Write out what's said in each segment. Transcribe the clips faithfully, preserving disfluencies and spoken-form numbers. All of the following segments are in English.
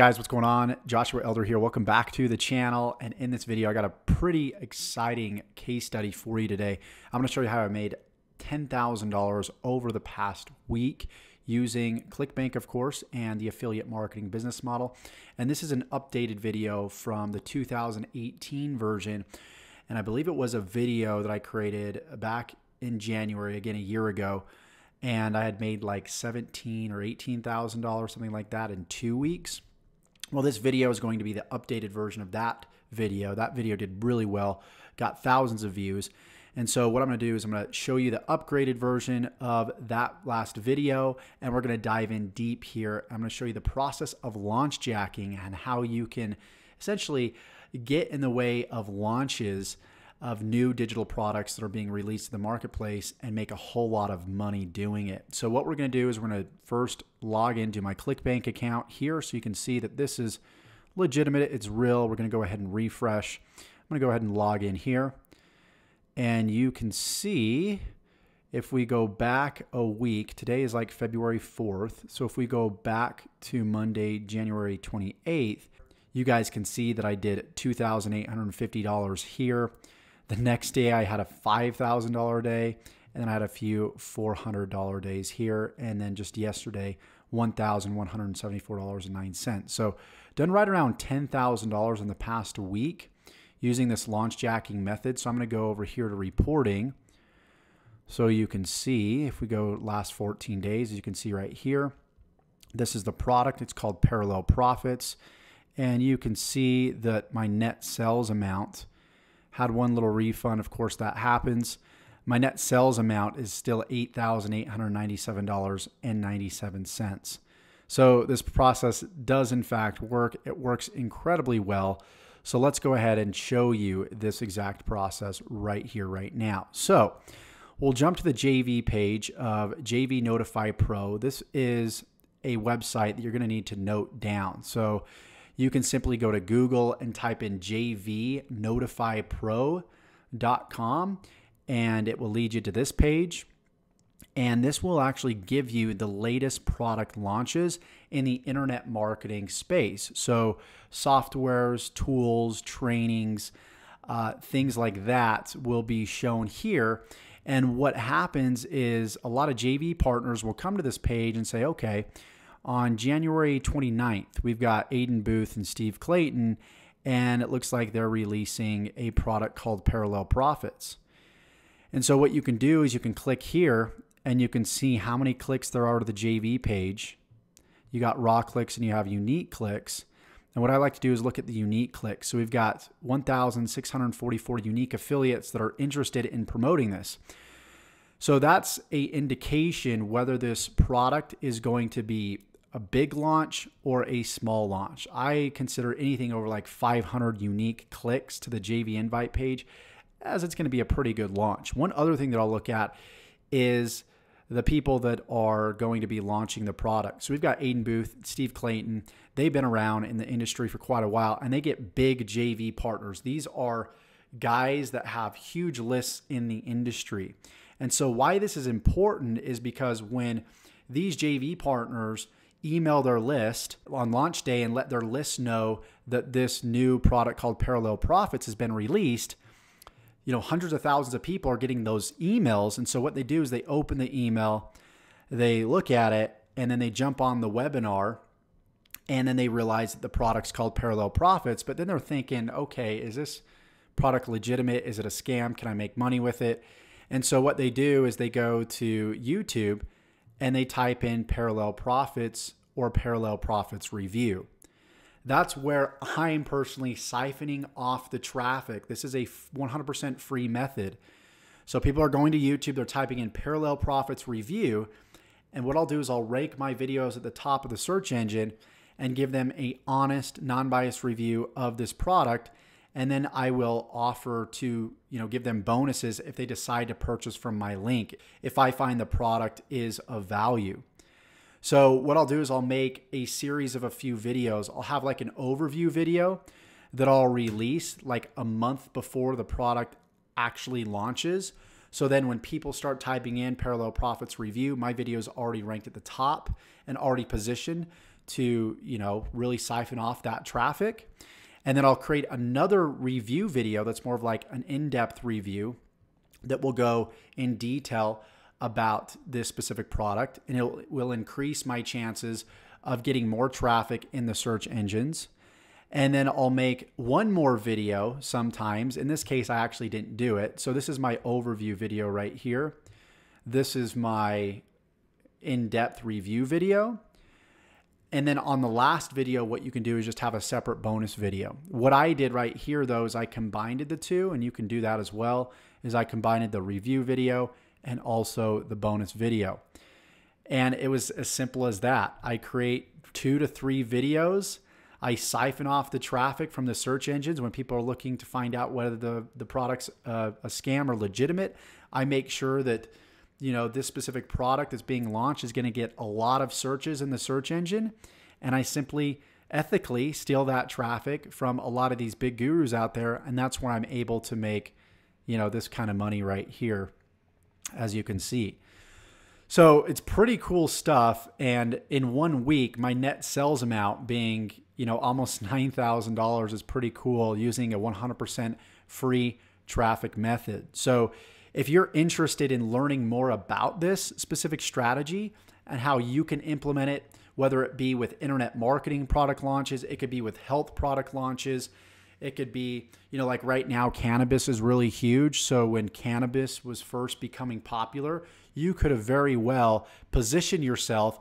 Guys, what's going on? Joshua Elder here. Welcome back to the channel. And in this video, I got a pretty exciting case study for you today. I'm going to show you how I made ten thousand dollars over the past week using ClickBank, of course, and the affiliate marketing business model. And this is an updated video from the two thousand eighteen version. And I believe it was a video that I created back in January, again, a year ago. And I had made like seventeen thousand dollars or eighteen thousand dollars, something like that, in two weeks. Well, this video is going to be the updated version of that video. That video did really well, got thousands of views. And so what I'm going to do is I'm going to show you the upgraded version of that last video, and we're going to dive in deep here. I'm going to show you the process of launch jacking and how you can essentially get in the way of launches of new digital products that are being released to the marketplace and make a whole lot of money doing it. So what we're gonna do is we're gonna first log into my ClickBank account here so you can see that this is legitimate, it's real. We're gonna go ahead and refresh. I'm gonna go ahead and log in here. And you can see if we go back a week, today is like February fourth. So if we go back to Monday, January twenty-eighth, you guys can see that I did two thousand eight hundred fifty dollars here. The next day I had a five thousand dollar day, and then I had a few four hundred dollar days here, and then just yesterday, one thousand one hundred seventy-four dollars and nine cents. So done right around ten thousand dollars in the past week using this launch jacking method. So I'm gonna go over here to reporting. So you can see, if we go last fourteen days, as you can see right here, this is the product, it's called Parallel Profits. And you can see that my net sales amount had one little refund. Of course, that happens. My net sales amount is still eight thousand eight hundred ninety-seven dollars and ninety-seven cents. So this process does in fact work. It works incredibly well. So let's go ahead and show you this exact process right here, right now. So we'll jump to the J V page of J V Notify Pro. This is a website that you're going to need to note down. So you can simply go to Google and type in j v notify pro dot com, and it will lead you to this page. And this will actually give you the latest product launches in the internet marketing space. So softwares, tools, trainings, uh, things like that will be shown here. And what happens is a lot of J V partners will come to this page and say, okay, on January twenty-ninth, we've got Aiden Booth and Steve Clayton, and it looks like they're releasing a product called Parallel Profits. And so what you can do is you can click here, and you can see how many clicks there are to the J V page. You got raw clicks, and you have unique clicks. And what I like to do is look at the unique clicks. So we've got one thousand six hundred forty-four unique affiliates that are interested in promoting this. So that's an indication whether this product is going to be a big launch or a small launch. I consider anything over like five hundred unique clicks to the J V invite page as it's going to be a pretty good launch. One other thing that I'll look at is the people that are going to be launching the product. So we've got Aiden Booth, Steve Clayton. They've been around in the industry for quite a while, and they get big J V partners. These are guys that have huge lists in the industry. And so why this is important is because when these J V partners email their list on launch day and let their list know that this new product called Parallel Profits has been released, you know, hundreds of thousands of people are getting those emails. And so what they do is they open the email, they look at it, and then they jump on the webinar, and then they realize that the product's called Parallel Profits. But then they're thinking, okay, is this product legitimate? Is it a scam? Can I make money with it? And so what they do is they go to YouTube and they type in Parallel Profits or Parallel Profits review. That's where I'm personally siphoning off the traffic. This is a one hundred percent free method. So people are going to YouTube, they're typing in Parallel Profits review. And what I'll do is I'll rank my videos at the top of the search engine and give them a honest, non-biased review of this product. And then I will offer to, you know, give them bonuses if they decide to purchase from my link, if I find the product is of value. So what I'll do is I'll make a series of a few videos. I'll have like an overview video that I'll release like a month before the product actually launches. So then when people start typing in Parallel Profits review, my video is already ranked at the top and already positioned to, you know, really siphon off that traffic. And then I'll create another review video that's more of like an in-depth review that will go in detail about this specific product, and it will increase my chances of getting more traffic in the search engines. And then I'll make one more video sometimes. In this case, I actually didn't do it. So this is my overview video right here. This is my in-depth review video. And then on the last video, what you can do is just have a separate bonus video. What I did right here though, is I combined the two, and you can do that as well, is I combined the review video and also the bonus video. And it was as simple as that. I create two to three videos. I siphon off the traffic from the search engines when people are looking to find out whether the, the product's uh, a scam or legitimate. I make sure that, you know, this specific product that's being launched is going to get a lot of searches in the search engine. And I simply ethically steal that traffic from a lot of these big gurus out there. And that's where I'm able to make, you know, this kind of money right here, as you can see. So it's pretty cool stuff. And in one week, my net sales amount being, you know, almost nine thousand dollars is pretty cool using a one hundred percent free traffic method. So if you're interested in learning more about this specific strategy and how you can implement it, whether it be with internet marketing product launches, it could be with health product launches, it could be, you know, like right now, cannabis is really huge. So when cannabis was first becoming popular, you could have very well positioned yourself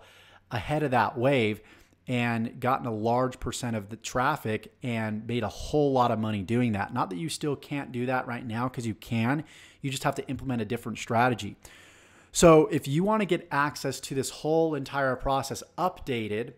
ahead of that wave and gotten a large percent of the traffic and made a whole lot of money doing that. Not that you still can't do that right now, because you can, you just have to implement a different strategy. So if you want to get access to this whole entire process updated,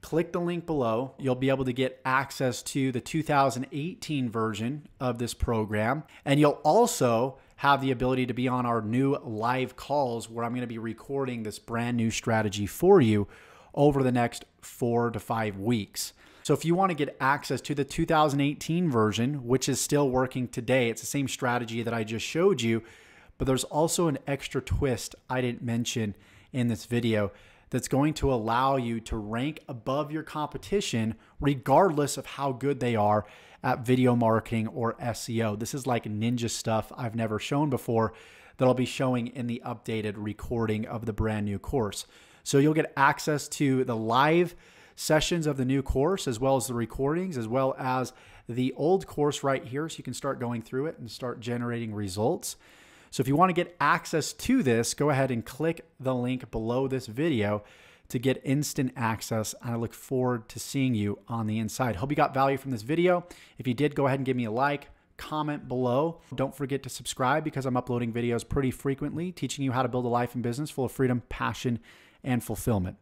click the link below. You'll be able to get access to the two thousand eighteen version of this program. And you'll also have the ability to be on our new live calls where I'm going to be recording this brand new strategy for you over the next four to five weeks. So if you want to get access to the two thousand eighteen version, which is still working today, it's the same strategy that I just showed you, but there's also an extra twist I didn't mention in this video that's going to allow you to rank above your competition regardless of how good they are at video marketing or S E O. This is like ninja stuff I've never shown before that I'll be showing in the updated recording of the brand new course. So you'll get access to the live sessions of the new course, as well as the recordings, as well as the old course right here. So you can start going through it and start generating results. So if you want to get access to this, go ahead and click the link below this video to get instant access. And I look forward to seeing you on the inside. Hope you got value from this video. If you did, go ahead and give me a like, comment below. Don't forget to subscribe, because I'm uploading videos pretty frequently teaching you how to build a life and business full of freedom, passion, and fulfillment.